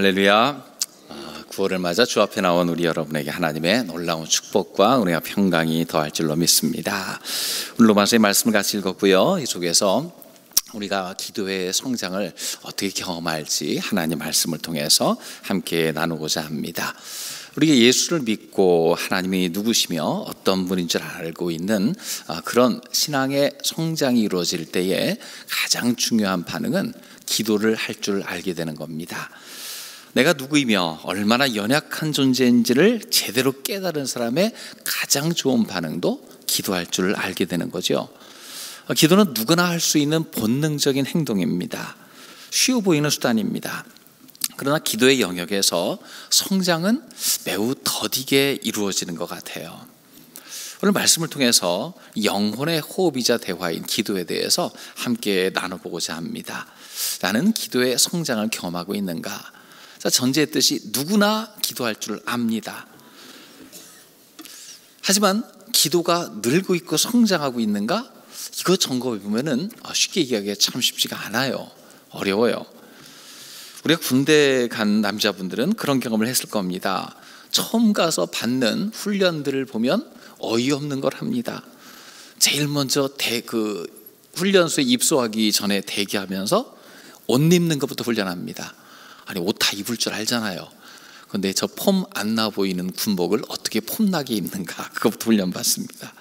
할렐루야. 9월을 맞아 주 앞에 나온 우리 여러분에게 하나님의 놀라운 축복과 은혜와 평강이 더할 줄로 믿습니다. 오늘 로마서의 말씀을 같이 읽었고요. 이 속에서 우리가 기도회의 성장을 어떻게 경험할지 하나님 말씀을 통해서 함께 나누고자 합니다. 우리가 예수를 믿고 하나님이 누구시며 어떤 분인 줄 알고 있는 그런 신앙의 성장이 이루어질 때에 가장 중요한 반응은 기도를 할 줄 알게 되는 겁니다. 내가 누구이며 얼마나 연약한 존재인지를 제대로 깨달은 사람의 가장 좋은 반응도 기도할 줄 알게 되는 거죠. 기도는 누구나 할 수 있는 본능적인 행동입니다. 쉬워 보이는 수단입니다. 그러나 기도의 영역에서 성장은 매우 더디게 이루어지는 것 같아요. 오늘 말씀을 통해서 영혼의 호흡이자 대화인 기도에 대해서 함께 나눠보고자 합니다. 나는 기도의 성장을 경험하고 있는가? 자, 전제의 뜻이 누구나 기도할 줄 압니다. 하지만 기도가 늘고 있고 성장하고 있는가? 이거 점검해 보면은 쉽게 얘기하기가 참 쉽지가 않아요. 어려워요. 우리가 군대 간 남자분들은 그런 경험을 했을 겁니다. 처음 가서 받는 훈련들을 보면 어이없는 걸 합니다. 제일 먼저 훈련소에 입소하기 전에 대기하면서 옷 입는 것부터 훈련합니다. 아니, 옷 다 입을 줄 알잖아요. 그런데 저 폼 안 나 보이는 군복을 어떻게 폼나게 입는가, 그것부터 훈련받습니다.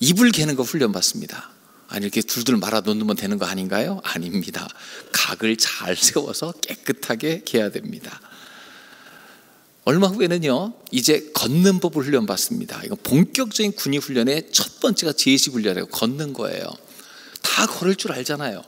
입을 개는 거 훈련받습니다. 아니, 이렇게 둘둘 말아 놓으면 되는 거 아닌가요? 아닙니다. 각을 잘 세워서 깨끗하게 개야 됩니다. 얼마 후에는요, 이제 걷는 법을 훈련받습니다. 이건 본격적인 군의 훈련의 첫 번째가 제식 훈련이에요. 걷는 거예요. 다 걸을 줄 알잖아요.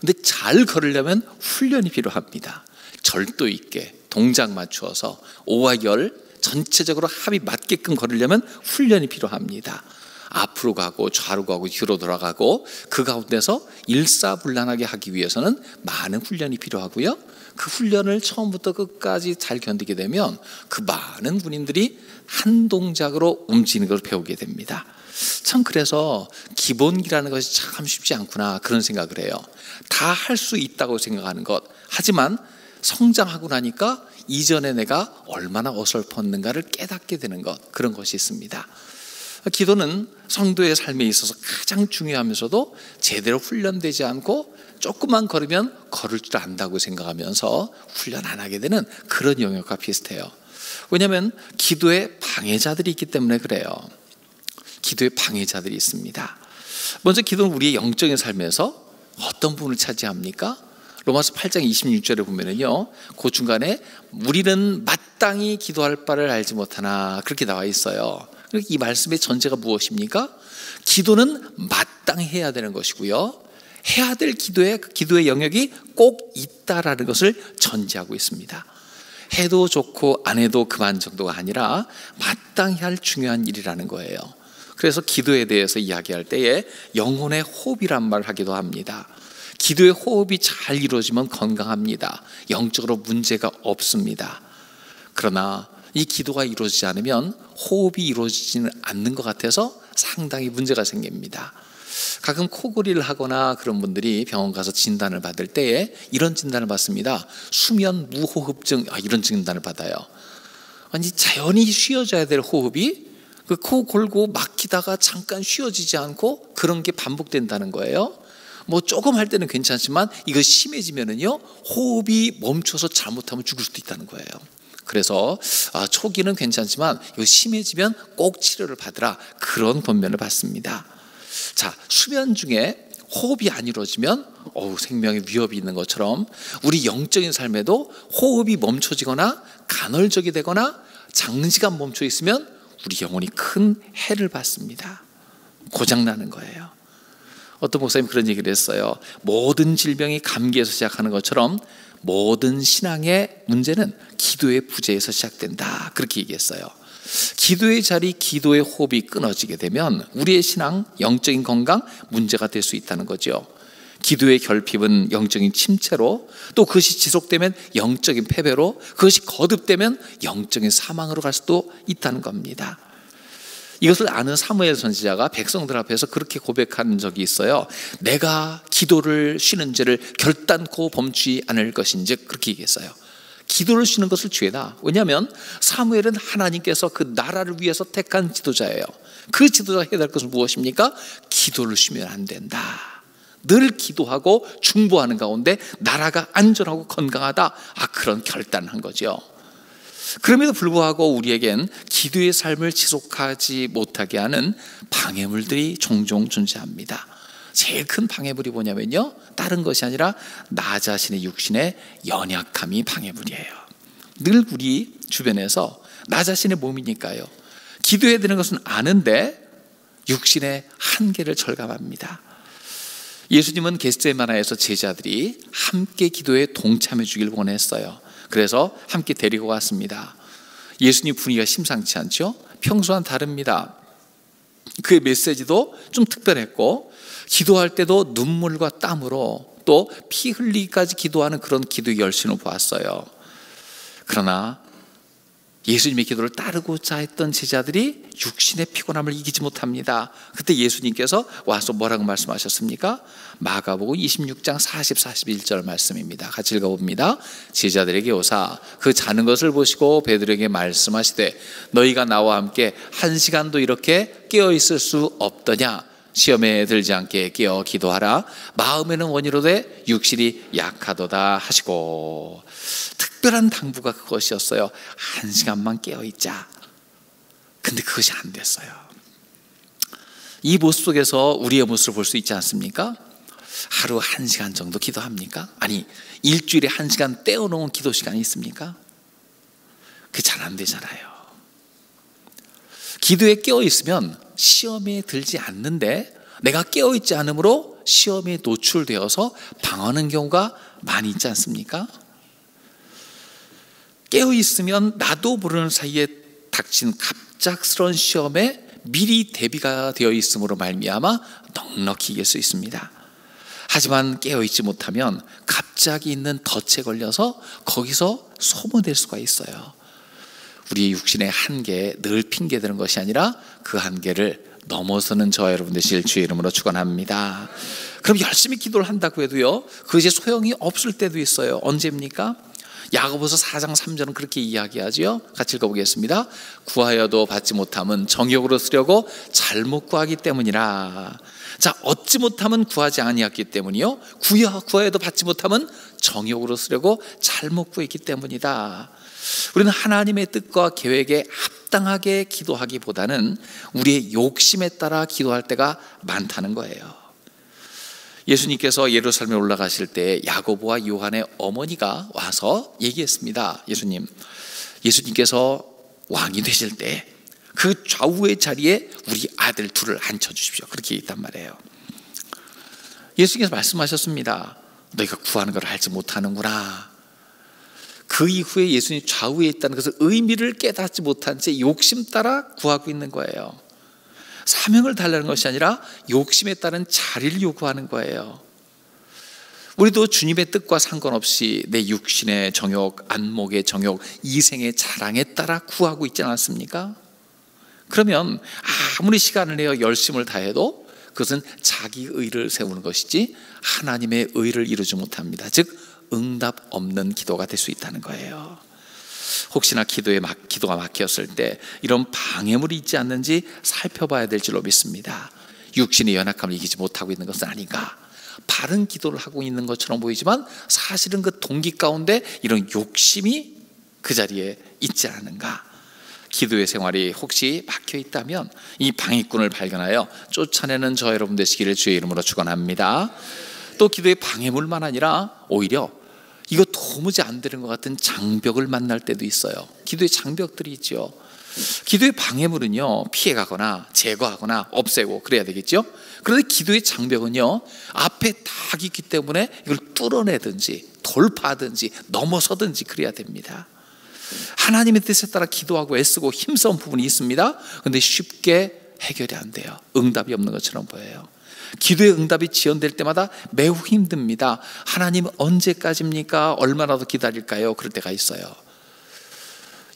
근데 잘 걸으려면 훈련이 필요합니다. 절도 있게 동작 맞추어서 오와 열 전체적으로 합이 맞게끔 걸으려면 훈련이 필요합니다. 앞으로 가고 좌로 가고 뒤로 돌아가고 그 가운데서 일사불란하게 하기 위해서는 많은 훈련이 필요하고요. 그 훈련을 처음부터 끝까지 잘 견디게 되면 그 많은 군인들이 한 동작으로 움직이는 걸 배우게 됩니다. 참, 그래서 기본기라는 것이 참 쉽지 않구나, 그런 생각을 해요. 다 할 수 있다고 생각하는 것. 하지만 성장하고 나니까 이전에 내가 얼마나 어설펐는가를 깨닫게 되는 것, 그런 것이 있습니다. 기도는 성도의 삶에 있어서 가장 중요하면서도 제대로 훈련되지 않고 조금만 걸으면 걸을 줄 안다고 생각하면서 훈련 안 하게 되는 그런 영역과 비슷해요. 왜냐하면 기도에 방해자들이 있기 때문에 그래요. 기도에 방해자들이 있습니다. 먼저 기도는 우리의 영적인 삶에서 어떤 부분을 차지합니까? 로마서 8장 26절에 보면은요, 그 중간에 우리는 마땅히 기도할 바를 알지 못하나, 그렇게 나와 있어요. 이 말씀의 전제가 무엇입니까? 기도는 마땅히 해야 되는 것이고요, 해야 될 기도의 영역이 꼭 있다라는 것을 전제하고 있습니다. 해도 좋고 안 해도 그만 정도가 아니라 마땅히 할 중요한 일이라는 거예요. 그래서 기도에 대해서 이야기할 때에 영혼의 호흡이란 말을 하기도 합니다. 기도의 호흡이 잘 이루어지면 건강합니다. 영적으로 문제가 없습니다. 그러나 이 기도가 이루어지지 않으면 호흡이 이루어지지는 않는 것 같아서 상당히 문제가 생깁니다. 가끔 코골이를 하거나 그런 분들이 병원 가서 진단을 받을 때에 이런 진단을 받습니다. 수면 무호흡증, 이런 진단을 받아요. 아니, 자연히 쉬어져야 될 호흡이 그 코 골고 막히다가 잠깐 쉬어지지 않고 그런 게 반복된다는 거예요. 뭐 조금 할 때는 괜찮지만 이거 심해지면은요, 호흡이 멈춰서 잘못하면 죽을 수도 있다는 거예요. 그래서 초기는 괜찮지만 이거 심해지면 꼭 치료를 받으라, 그런 권면을 받습니다. 자, 수면 중에 호흡이 안 이루어지면 생명의 위협이 있는 것처럼 우리 영적인 삶에도 호흡이 멈춰지거나 간헐적이 되거나 장시간 멈춰 있으면 우리 영혼이 큰 해를 받습니다. 고장나는 거예요. 어떤 목사님 그런 얘기를 했어요. 모든 질병이 감기에서 시작하는 것처럼 모든 신앙의 문제는 기도의 부재에서 시작된다, 그렇게 얘기했어요. 기도의 자리, 기도의 호흡이 끊어지게 되면 우리의 신앙, 영적인 건강 문제가 될 수 있다는 거죠. 기도의 결핍은 영적인 침체로, 또 그것이 지속되면 영적인 패배로, 그것이 거듭되면 영적인 사망으로 갈 수도 있다는 겁니다. 이것을 아는 사무엘 선지자가 백성들 앞에서 그렇게 고백한 적이 있어요. 내가 기도를 쉬는 죄를 결단코 범치 않을 것인즉 그렇게 얘기했어요. 기도를 쉬는 것을 죄다. 왜냐하면 사무엘은 하나님께서 그 나라를 위해서 택한 지도자예요. 그 지도자가 해야 될 것은 무엇입니까? 기도를 쉬면 안 된다. 늘 기도하고 중보하는 가운데 나라가 안전하고 건강하다. 그런 결단을 한 거죠. 그럼에도 불구하고 우리에겐 기도의 삶을 지속하지 못하게 하는 방해물들이 종종 존재합니다. 제일 큰 방해물이 뭐냐면요, 다른 것이 아니라 나 자신의 육신의 연약함이 방해물이에요. 늘 우리 주변에서 나 자신의 몸이니까요, 기도해야 되는 것은 아는데 육신의 한계를 절감합니다. 예수님은 겟세마네에서 제자들이 함께 기도에 동참해 주길 원했어요. 그래서 함께 데리고 갔습니다. 예수님 분위기가 심상치 않죠? 평소와는 다릅니다. 그의 메시지도 좀 특별했고, 기도할 때도 눈물과 땀으로 또 피 흘리기까지 기도하는 그런 기도의 열심을 보았어요. 그러나 예수님의 기도를 따르고자 했던 제자들이 육신의 피곤함을 이기지 못합니다. 그때 예수님께서 와서 뭐라고 말씀하셨습니까? 마가복음 26장 40, 41절 말씀입니다. 같이 읽어봅니다. 제자들에게 오사 그 자는 것을 보시고 베드로에게 말씀하시되 너희가 나와 함께 한 시간도 이렇게 깨어 있을 수 없더냐? 시험에 들지 않게 깨어 기도하라. 마음에는 원이로되 육신이 약하도다 하시고, 특별한 당부가 그것이었어요. 한 시간만 깨어있자. 근데 그것이 안 됐어요. 이 모습 속에서 우리의 모습을 볼 수 있지 않습니까? 하루 한 시간 정도 기도합니까? 아니, 일주일에 한 시간 떼어놓은 기도 시간이 있습니까? 그게 잘 안 되잖아요. 기도에 깨어있으면 시험에 들지 않는데, 내가 깨어있지 않으므로 시험에 노출되어서 방황하는 경우가 많이 있지 않습니까? 깨어있으면 나도 모르는 사이에 닥친 갑작스러운 시험에 미리 대비가 되어 있음으로 말미암아 넉넉히 이길 수 있습니다. 하지만 깨어있지 못하면 갑자기 있는 덫에 걸려서 거기서 소모될 수가 있어요. 우리의 육신의 한계에 늘 핑계대는 것이 아니라 그 한계를 넘어서는 저와 여러분 되실 주의 이름으로 축원합니다. 그럼 열심히 기도를 한다고 해도요, 그것이 소용이 없을 때도 있어요. 언제입니까? 야고보서 4장 3절은 그렇게 이야기하지요. 같이 읽어보겠습니다. 구하여도 받지 못함은 정욕으로 쓰려고 잘못 구하기 때문이라. 자, 얻지 못함은 구하지 아니었기 때문이요, 구하여도 받지 못함은 정욕으로 쓰려고 잘못 구했기 때문이다. 우리는 하나님의 뜻과 계획에 합당하게 기도하기보다는 우리의 욕심에 따라 기도할 때가 많다는 거예요. 예수님께서 예루살렘에 올라가실 때 야고보와 요한의 어머니가 와서 얘기했습니다. 예수님께서 왕이 되실 때 그 좌우의 자리에 우리 아들 둘을 앉혀주십시오. 그렇게 얘기했단 말이에요. 예수님께서 말씀하셨습니다. 너희가 구하는 걸 알지 못하는구나. 그 이후에 예수님 좌우에 있다는 것을 의미를 깨닫지 못한 채 욕심 따라 구하고 있는 거예요. 사명을 달라는 것이 아니라 욕심에 따른 자리를 요구하는 거예요. 우리도 주님의 뜻과 상관없이 내 육신의 정욕, 안목의 정욕, 이생의 자랑에 따라 구하고 있지 않았습니까? 그러면 아무리 시간을 내어 열심을 다해도 그것은 자기 의를 세우는 것이지 하나님의 의를 이루지 못합니다. 즉 응답 없는 기도가 될 수 있다는 거예요. 혹시나 기도가 막혔을 때 이런 방해물이 있지 않는지 살펴봐야 될 줄로 믿습니다. 육신의 연약함을 이기지 못하고 있는 것은 아닌가. 바른 기도를 하고 있는 것처럼 보이지만 사실은 그 동기 가운데 이런 욕심이 그 자리에 있지 않은가. 기도의 생활이 혹시 막혀 있다면 이 방해꾼을 발견하여 쫓아내는 저 여러분 되시기를 주의 이름으로 축원합니다. 또 기도의 방해물만 아니라 오히려 이거 도무지 안 되는 것 같은 장벽을 만날 때도 있어요. 기도의 장벽들이 있죠. 기도의 방해물은요, 피해가거나 제거하거나 없애고 그래야 되겠죠. 그런데 기도의 장벽은요, 앞에 딱 있기 때문에 이걸 뚫어내든지 돌파하든지 넘어서든지 그래야 됩니다. 하나님의 뜻에 따라 기도하고 애쓰고 힘써온 부분이 있습니다. 그런데 쉽게 해결이 안 돼요. 응답이 없는 것처럼 보여요. 기도의 응답이 지연될 때마다 매우 힘듭니다. 하나님 언제까지입니까? 얼마나 더 기다릴까요? 그럴 때가 있어요.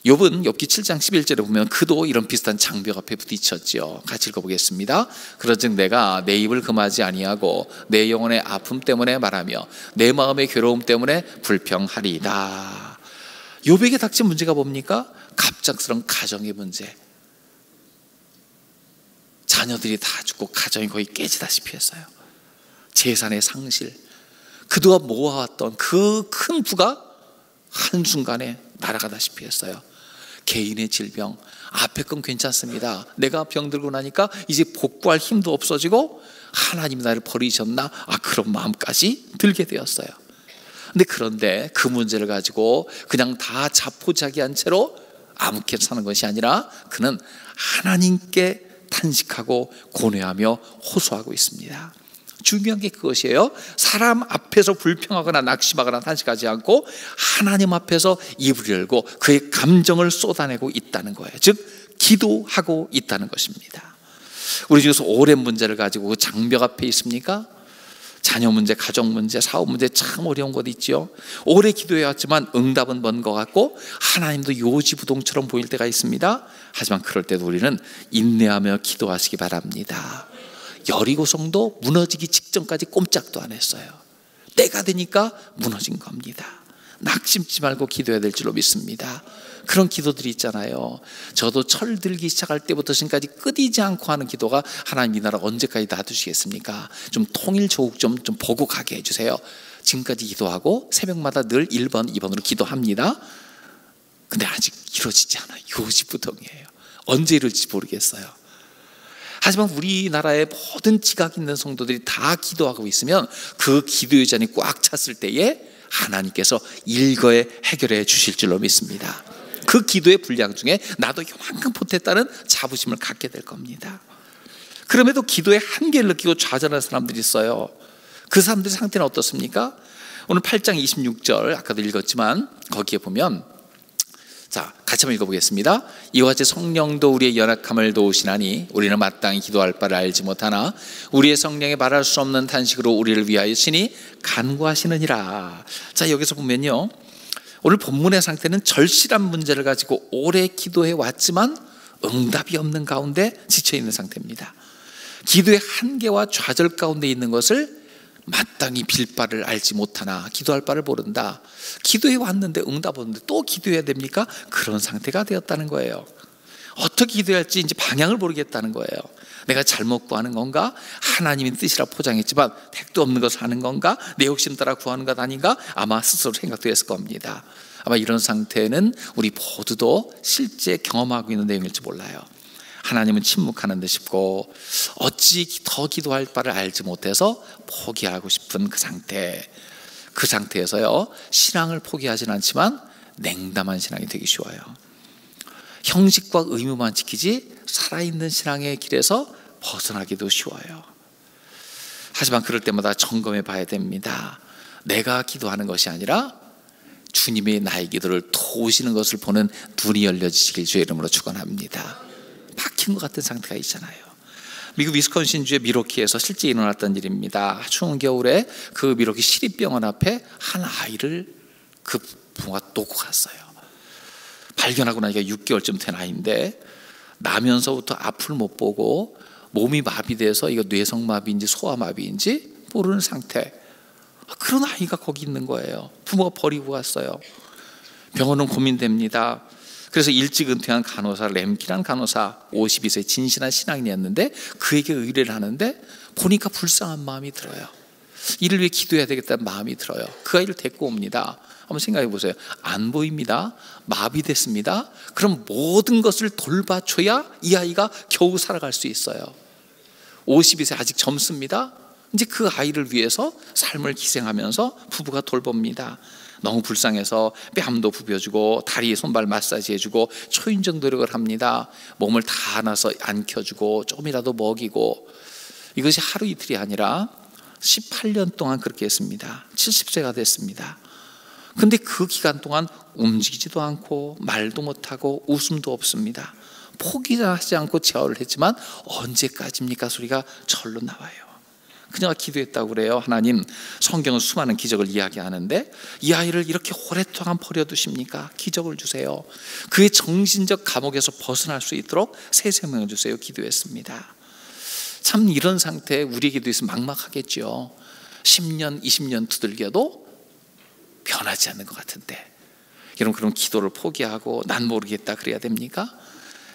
욥은 욥기 7장 11절에 보면 그도 이런 비슷한 장벽 앞에 부딪혔지요. 같이 읽어보겠습니다. 그런즉 내가 내 입을 금하지 아니하고 내 영혼의 아픔 때문에 말하며 내 마음의 괴로움 때문에 불평하리이다. 욥에게 닥친 문제가 뭡니까? 갑작스러운 가정의 문제. 자녀들이 다 죽고 가정이 거의 깨지다시피 했어요. 재산의 상실, 그동안 모아왔던 그 큰 부가 한순간에 날아가다시피 했어요. 개인의 질병, 앞에 건 괜찮습니다. 내가 병들고 나니까 이제 복구할 힘도 없어지고 하나님 나를 버리셨나? 그런 마음까지 들게 되었어요. 그런데 그 문제를 가지고 그냥 다 자포자기한 채로 아무렇게나 사는 것이 아니라 그는 하나님께 탄식하고 고뇌하며 호소하고 있습니다. 중요한 게 그것이에요. 사람 앞에서 불평하거나 낙심하거나 탄식하지 않고 하나님 앞에서 입을 열고 그의 감정을 쏟아내고 있다는 거예요. 즉 기도하고 있다는 것입니다. 우리 중에서 오랜 문제를 가지고 그 장벽 앞에 있습니까? 자녀 문제, 가정 문제, 사업 문제 참 어려운 것 있지요. 오래 기도해왔지만 응답은 먼 것 같고 하나님도 요지부동처럼 보일 때가 있습니다. 하지만 그럴 때도 우리는 인내하며 기도하시기 바랍니다. 여리고성도 무너지기 직전까지 꼼짝도 안 했어요. 때가 되니까 무너진 겁니다. 낙심치 말고 기도해야 될 줄로 믿습니다. 그런 기도들이 있잖아요. 저도 철들기 시작할 때부터 지금까지 끊이지 않고 하는 기도가 하나님 이 나라 언제까지 놔두시겠습니까? 좀 통일 조국 좀 보고 가게 해주세요. 지금까지 기도하고 새벽마다 늘 1번 2번으로 기도합니다. 근데 아직 이루어지지 않아요. 요지부동이에요. 언제 이루어질지 모르겠어요. 하지만 우리나라의 모든 지각 있는 성도들이 다 기도하고 있으면 그 기도의 잔이 꽉 찼을 때에 하나님께서 일거에 해결해 주실 줄로 믿습니다. 그 기도의 분량 중에 나도 요만큼 보탰다는 자부심을 갖게 될 겁니다. 그럼에도 기도의 한계를 느끼고 좌절하는 사람들이 있어요. 그 사람들의 상태는 어떻습니까? 오늘 8장 26절 아까도 읽었지만 거기에 보면 자, 같이 한번 읽어보겠습니다. 이와 같이 성령도 우리의 연약함을 도우시나니 우리는 마땅히 기도할 바를 알지 못하나 우리의 성령에 말할 수 없는 탄식으로 우리를 위하여 신이 간구하시느니라. 자, 여기서 보면요, 오늘 본문의 상태는 절실한 문제를 가지고 오래 기도해 왔지만 응답이 없는 가운데 지쳐있는 상태입니다. 기도의 한계와 좌절 가운데 있는 것을 마땅히 빌 바를 알지 못하나 기도할 바를 모른다. 기도해 왔는데 응답 없는데 또 기도해야 됩니까? 그런 상태가 되었다는 거예요. 어떻게 기도해야 할지 이제 방향을 모르겠다는 거예요. 내가 잘못 구하는 건가? 하나님의 뜻이라 포장했지만 택도 없는 것을 하는 건가? 내 욕심 따라 구하는 것 아닌가? 아마 스스로 생각되었을 겁니다. 아마 이런 상태는 우리 모두도 실제 경험하고 있는 내용일지 몰라요. 하나님은 침묵하는 데 싶고 어찌 더 기도할 바를 알지 못해서 포기하고 싶은 그 상태. 그 상태에서요, 신앙을 포기하진 않지만 냉담한 신앙이 되기 쉬워요. 형식과 의무만 지키지 살아있는 신앙의 길에서 벗어나기도 쉬워요. 하지만 그럴 때마다 점검해 봐야 됩니다. 내가 기도하는 것이 아니라 주님이 나의 기도를 도우시는 것을 보는 눈이 열려지시길 주의 이름으로 축원합니다. 박힌 것 같은 상태가 있잖아요. 미국 위스콘신주의 미로키에서 실제 일어났던 일입니다. 추운 겨울에 그 미로키 시립병원 앞에 한 아이를 그 부모가 놓고 갔어요. 발견하고 나니까 6개월쯤 된 아이인데 나면서부터 앞을 못 보고 몸이 마비돼서 이거 뇌성마비인지 소아마비인지 모르는 상태. 그런 아이가 거기 있는 거예요. 부모가 버리고 갔어요. 병원은 고민됩니다. 그래서 일찍 은퇴한 간호사 램키라는 간호사, 52세 진실한 신앙인이었는데 그에게 의뢰를 하는데 보니까 불쌍한 마음이 들어요. 이를 위해 기도해야 되겠다는 마음이 들어요. 그 아이를 데리고 옵니다. 한번 생각해 보세요. 안 보입니다. 마비됐습니다. 그럼 모든 것을 돌봐줘야 이 아이가 겨우 살아갈 수 있어요. 52세 아직 젊습니다. 이제 그 아이를 위해서 삶을 희생하면서 부부가 돌봅니다. 너무 불쌍해서 뺨도 부벼주고 다리 손발 마사지 해주고 초인적 노력을 합니다. 몸을 다 안아서 안켜주고 조금이라도 먹이고. 이것이 하루 이틀이 아니라 18년 동안 그렇게 했습니다. 70세가 됐습니다. 근데 그 기간 동안 움직이지도 않고 말도 못하고 웃음도 없습니다. 포기하지 않고 재활을 했지만 언제까지입니까 소리가 절로 나와요. 그녀가 기도했다고 그래요. 하나님, 성경은 수많은 기적을 이야기하는데 이 아이를 이렇게 오랫동안 버려두십니까? 기적을 주세요. 그의 정신적 감옥에서 벗어날 수 있도록 새 생명을 주세요. 기도했습니다. 참 이런 상태에 우리 기도에서 막막하겠죠. 10년, 20년 두들겨도 변하지 않는 것 같은데 여러분, 그럼 기도를 포기하고 난 모르겠다 그래야 됩니까?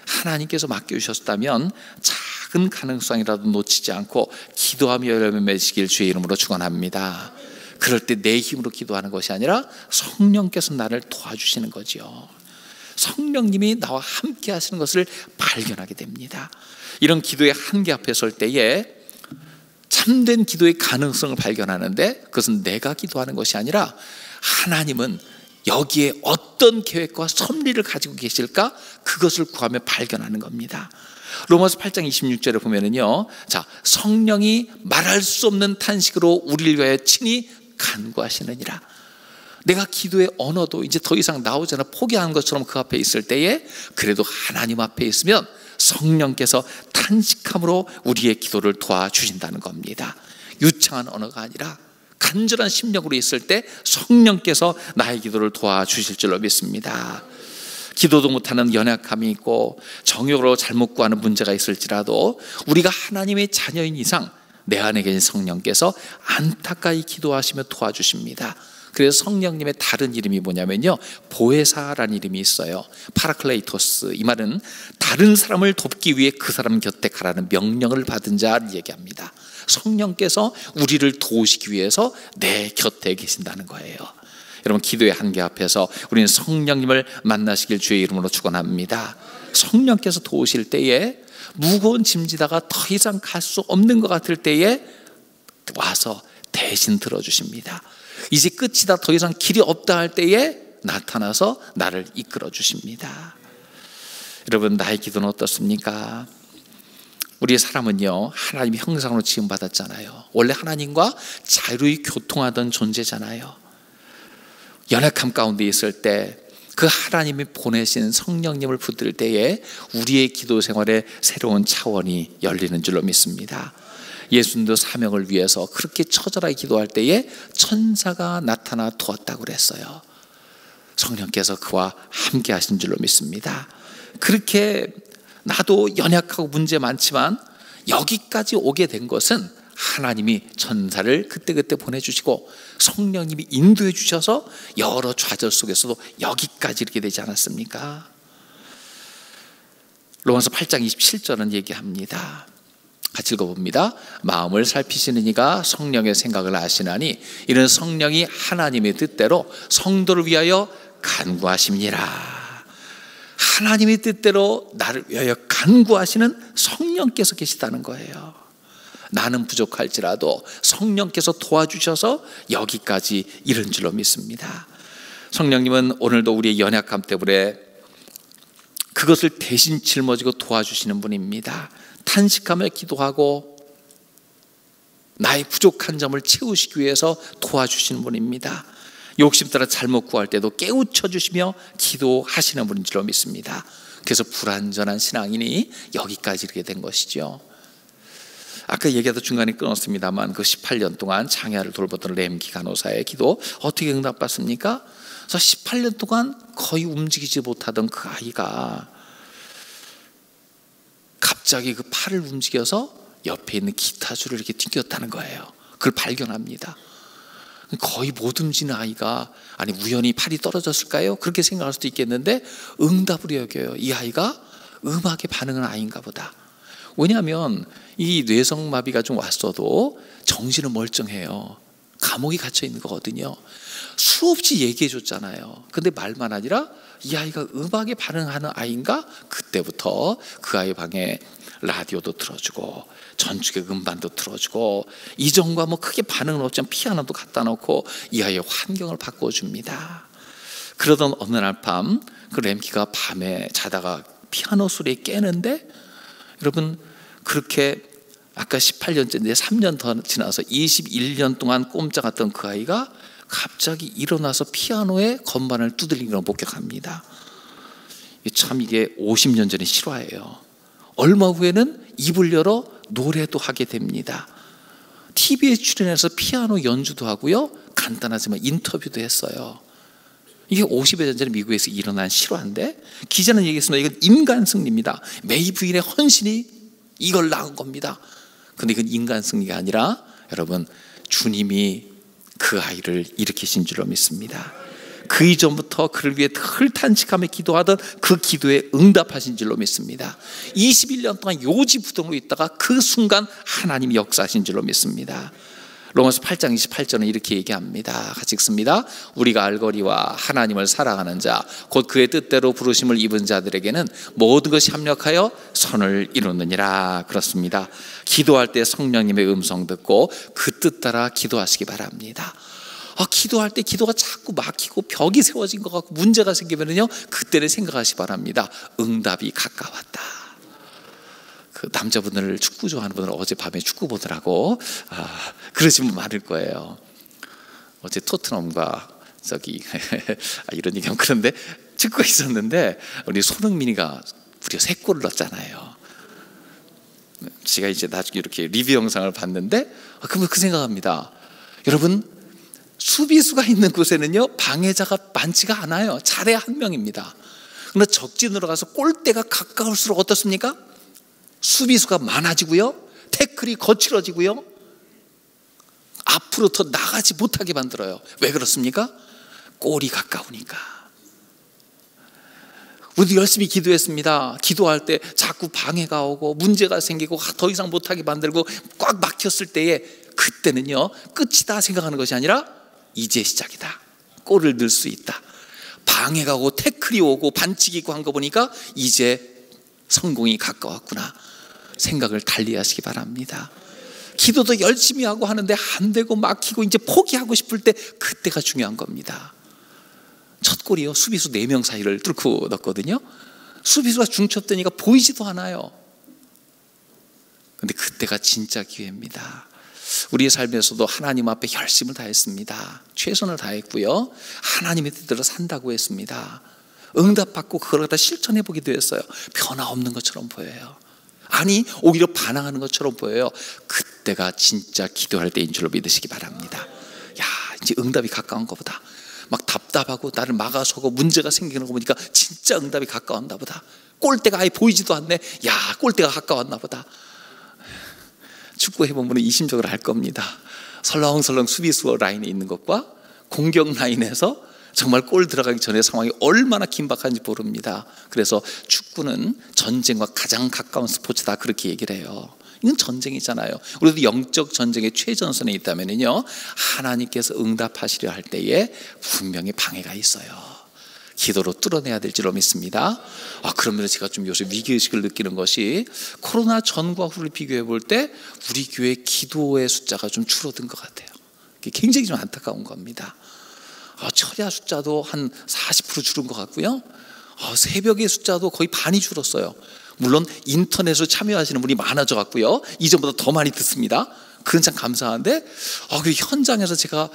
하나님께서 맡겨주셨다면 작은 가능성이라도 놓치지 않고 기도하며 열매 맺으시길 주의 이름으로 축원합니다. 그럴 때 내 힘으로 기도하는 것이 아니라 성령께서 나를 도와주시는 거지요. 성령님이 나와 함께 하시는 것을 발견하게 됩니다. 이런 기도의 한계 앞에 설 때에 참된 기도의 가능성을 발견하는데, 그것은 내가 기도하는 것이 아니라 하나님은 여기에 어떤 계획과 섭리를 가지고 계실까? 그것을 구하며 발견하는 겁니다. 로마서 8장 26절에 보면은요, 자, 성령이 말할 수 없는 탄식으로 우리를 위하여 친히 간구하시느니라. 내가 기도의 언어도 이제 더 이상 나오지 않아 포기한 것처럼 그 앞에 있을 때에, 그래도 하나님 앞에 있으면 성령께서 탄식함으로 우리의 기도를 도와주신다는 겁니다. 유창한 언어가 아니라 간절한 심령으로 있을 때 성령께서 나의 기도를 도와주실 줄로 믿습니다. 기도도 못하는 연약함이 있고 정욕으로 잘못 구하는 문제가 있을지라도 우리가 하나님의 자녀인 이상 내 안에 계신 성령께서 안타까이 기도하시며 도와주십니다. 그래서 성령님의 다른 이름이 뭐냐면요, 보혜사라는 이름이 있어요. 파라클레이토스. 이 말은 다른 사람을 돕기 위해 그 사람 곁에 가라는 명령을 받은 자를 얘기합니다. 성령께서 우리를 도우시기 위해서 내 곁에 계신다는 거예요. 여러분, 기도의 한계 앞에서 우리는 성령님을 만나시길 주의 이름으로 축원합니다. 성령께서 도우실 때에, 무거운 짐지다가 더 이상 갈 수 없는 것 같을 때에 와서 대신 들어주십니다. 이제 끝이다, 더 이상 길이 없다 할 때에 나타나서 나를 이끌어 주십니다. 여러분, 나의 기도는 어떻습니까? 우리의 사람은요, 하나님의 형상으로 지음받았잖아요. 원래 하나님과 자유로이 교통하던 존재잖아요. 연약함 가운데 있을 때 그 하나님이 보내신 성령님을 붙들 때에 우리의 기도 생활에 새로운 차원이 열리는 줄로 믿습니다. 예수님도 사명을 위해서 그렇게 처절하게 기도할 때에 천사가 나타나 도왔다고 그랬어요. 성령께서 그와 함께 하신 줄로 믿습니다. 그렇게 나도 연약하고 문제 많지만 여기까지 오게 된 것은 하나님이 천사를 그때그때 보내주시고 성령님이 인도해 주셔서 여러 좌절 속에서도 여기까지 이렇게 되지 않았습니까? 로마서 8장 27절은 얘기합니다. 같이 읽어봅니다. 마음을 살피시는 이가 성령의 생각을 아시나니 이는 성령이 하나님의 뜻대로 성도를 위하여 간구하십니다. 하나님의 뜻대로 나를 위하여 간구하시는 성령께서 계시다는 거예요. 나는 부족할지라도 성령께서 도와주셔서 여기까지 이른 줄로 믿습니다. 성령님은 오늘도 우리의 연약함 때문에 그것을 대신 짊어지고 도와주시는 분입니다. 탄식하며 기도하고 나의 부족한 점을 채우시기 위해서 도와주시는 분입니다. 욕심 따라 잘못 구할 때도 깨우쳐 주시며 기도하시는 분인 줄로 믿습니다. 그래서 불완전한 신앙인이 여기까지 이르게 된 것이죠. 아까 얘기하다 중간에 끊었습니다만, 그 18년 동안 장애아를 돌보던 램기 간호사의 기도 어떻게 응답받습니까? 그래서 18년 동안 거의 움직이지 못하던 그 아이가 갑자기 그 팔을 움직여서 옆에 있는 기타줄을 이렇게 튕겼다는 거예요. 그걸 발견합니다. 거의 못 움직이는 아이가, 아니 우연히 팔이 떨어졌을까요? 그렇게 생각할 수도 있겠는데 응답을 여겨요. 이 아이가 음악에 반응하는 아이인가 보다. 왜냐하면 이 뇌성마비가 좀 왔어도 정신은 멀쩡해요. 감옥에 갇혀 있는 거거든요. 수없이 얘기해 줬잖아요. 근데 말만 아니라 이 아이가 음악에 반응하는 아이인가? 그때부터 그 아이 방에 라디오도 틀어주고 전축의 음반도 틀어주고 이전과 뭐 크게 반응은 없지만 피아노도 갖다 놓고 이 아이의 환경을 바꿔줍니다. 그러던 어느 날 밤 그 램키가 밤에 자다가 피아노 소리에 깨는데, 여러분, 그렇게 아까 18년째인데 3년 더 지나서 21년 동안 꼼짝했던 그 아이가 갑자기 일어나서 피아노의 건반을 두들리는 걸 목격합니다. 참 이게 50년 전의 실화예요. 얼마 후에는 입을 열어 노래도 하게 됩니다. TV에 출연해서 피아노 연주도 하고요, 간단하지만 인터뷰도 했어요. 이게 50여 년 전에 미국에서 일어난 실화인데, 기자는 얘기했습니다. 이건 인간 승리입니다. 메이 부인의 헌신이 이걸 낳은 겁니다. 근데 이건 인간 승리가 아니라 여러분, 주님이 그 아이를 일으키신 줄로 믿습니다. 그 이전부터 그를 위해 늘 탄식하며 기도하던 그 기도에 응답하신 줄로 믿습니다. 21년 동안 요지부동으로 있다가 그 순간 하나님이 역사하신 줄로 믿습니다. 로마서 8장 28절은 이렇게 얘기합니다. 같이 읽습니다. 우리가 알거리와 하나님을 사랑하는 자 곧 그의 뜻대로 부르심을 입은 자들에게는 모든 것이 합력하여 선을 이루느니라. 그렇습니다. 기도할 때 성령님의 음성 듣고 그 뜻 따라 기도하시기 바랍니다. 기도할 때 기도가 자꾸 막히고 벽이 세워진 것 같고 문제가 생기면요, 그때는 생각하시 바랍니다. 응답이 가까웠다. 그 남자분들 축구 좋아하는 분들 어젯밤에 축구 보더라고. 그러신 분 많을 거예요. 어제 토트넘과 이런 얘기하면 그런데 축구 있었는데 우리 손흥민이가 무려 3골을 넣었잖아요. 제가 이제 나중에 이렇게 리뷰 영상을 봤는데 그러면 그 생각합니다. 여러분, 수비수가 있는 곳에는요, 방해자가 많지가 않아요. 잘해야 한 명입니다. 그러나 적진으로 가서 골대가 가까울수록 어떻습니까? 수비수가 많아지고요, 태클이 거칠어지고요, 앞으로 더 나가지 못하게 만들어요. 왜 그렇습니까? 골이 가까우니까. 우리도 열심히 기도했습니다. 기도할 때 자꾸 방해가 오고 문제가 생기고 더 이상 못하게 만들고 꽉 막혔을 때에, 그때는요, 끝이다 생각하는 것이 아니라 이제 시작이다, 골을 넣을 수 있다, 방해가 오고 태클이 오고 반칙이 있고 한 거 보니까 이제 성공이 가까웠구나 생각을 달리 하시기 바랍니다. 기도도 열심히 하고 하는데 안 되고 막히고 이제 포기하고 싶을 때, 그때가 중요한 겁니다. 첫 골이요, 수비수 4명 사이를 뚫고 넣었거든요. 수비수가 중첩되니까 보이지도 않아요. 근데 그때가 진짜 기회입니다. 우리의 삶에서도 하나님 앞에 열심을 다했습니다. 최선을 다했고요, 하나님의 뜻대로 산다고 했습니다. 응답받고 그걸 갖다 실천해보기도 했어요. 변화없는 것처럼 보여요. 아니, 오히려 반항하는 것처럼 보여요. 그때가 진짜 기도할 때인 줄로 믿으시기 바랍니다. 야, 이제 응답이 가까운 것보다, 막 답답하고 나를 막아서고 문제가 생기는 거 보니까 진짜 응답이 가까웠나 보다. 골대가 아예 보이지도 않네. 야, 골대가 가까웠나 보다. 축구 해본 분은 이심적으로 알 겁니다. 설렁설렁 수비수 라인에 있는 것과 공격 라인에서 정말 골 들어가기 전에 상황이 얼마나 긴박한지 모릅니다. 그래서 축구는 전쟁과 가장 가까운 스포츠다, 그렇게 얘기를 해요. 이건 전쟁이잖아요. 우리도 영적 전쟁의 최전선에 있다면요, 하나님께서 응답하시려 할 때에 분명히 방해가 있어요. 기도로 뚫어내야 될 줄로 믿습니다. 그러면 제가 좀 요새 위기의식을 느끼는 것이, 코로나 전과 후를 비교해 볼 때 우리 교회 기도의 숫자가 좀 줄어든 것 같아요. 그게 굉장히 좀 안타까운 겁니다. 철야 숫자도 한 40% 줄은 것 같고요, 새벽의 숫자도 거의 반이 줄었어요. 물론 인터넷으로 참여하시는 분이 많아져 갖고요, 이전보다 더 많이 듣습니다. 그건 참 감사한데, 그리고 현장에서 제가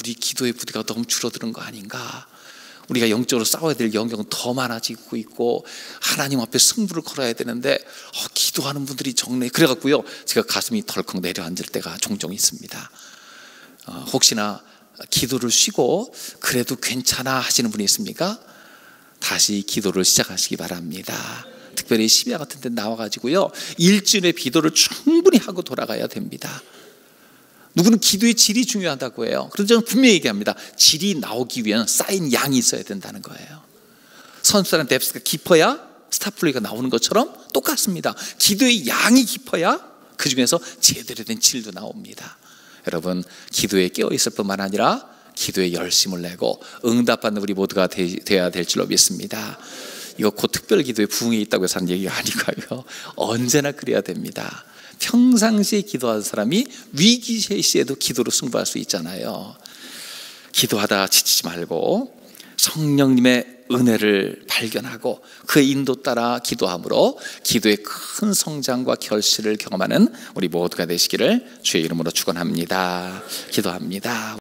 우리 기도의 부대가 너무 줄어드는 거 아닌가, 우리가 영적으로 싸워야 될 영역은 더 많아지고 있고 하나님 앞에 승부를 걸어야 되는데 기도하는 분들이 적네. 그래갖고요, 제가 가슴이 덜컥 내려앉을 때가 종종 있습니다. 혹시나 기도를 쉬고 그래도 괜찮아 하시는 분이 있습니까? 다시 기도를 시작하시기 바랍니다. 특별히 심야 같은 데 나와가지고요, 일주일에 기도를 충분히 하고 돌아가야 됩니다. 누구는 기도의 질이 중요하다고 해요. 그런데 저는 분명히 얘기합니다. 질이 나오기 위한 쌓인 양이 있어야 된다는 거예요. 선수라는 뎁스가 깊어야 스타플레이가 나오는 것처럼 똑같습니다. 기도의 양이 깊어야 그 중에서 제대로 된 질도 나옵니다. 여러분, 기도에 깨어있을 뿐만 아니라 기도에 열심을 내고 응답받는 우리 모두가 되어야 될 줄로 믿습니다. 이거 곧 특별 기도에 부흥이 있다고 해서 하는 얘기가 아니고요, 언제나 그래야 됩니다. 평상시에 기도하는 사람이 위기 시에도 기도로 승부할 수 있잖아요. 기도하다 지치지 말고 성령님의 은혜를 발견하고 그 인도 따라 기도함으로 기도의 큰 성장과 결실을 경험하는 우리 모두가 되시기를 주의 이름으로 축원합니다. 기도합니다.